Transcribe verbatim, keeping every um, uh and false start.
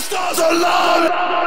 stars align.